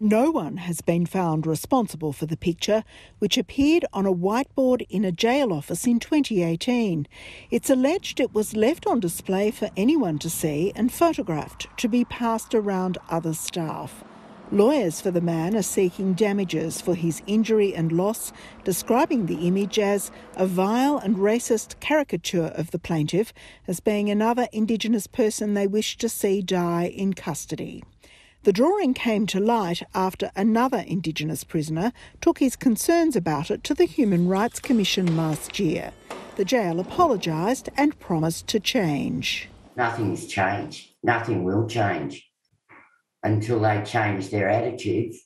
No one has been found responsible for the picture, which appeared on a whiteboard in a jail office in 2018. It's alleged it was left on display for anyone to see and photographed to be passed around other staff. Lawyers for the man are seeking damages for his injury and loss, describing the image as a vile and racist caricature of the plaintiff as being another Indigenous person they wish to see die in custody. The drawing came to light after another Indigenous prisoner took his concerns about it to the Human Rights Commission last year. The jail apologised and promised to change. Nothing has changed. Nothing will change until they change their attitudes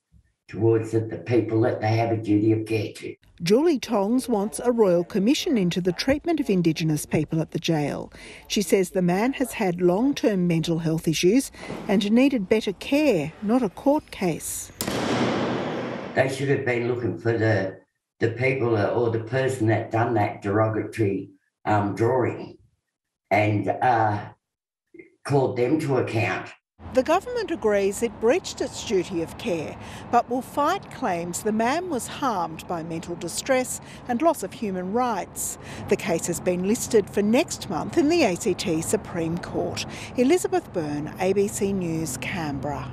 towards the people that they have a duty of care to. Julie Tongs wants a royal commission into the treatment of Indigenous people at the jail. She says the man has had long-term mental health issues and needed better care, not a court case. They should have been looking for the people or the person that done that derogatory drawing and called them to account. The government agrees it breached its duty of care, but will fight claims the man was harmed by mental distress and loss of human rights. The case has been listed for next month in the ACT Supreme Court. Elizabeth Byrne, ABC News, Canberra.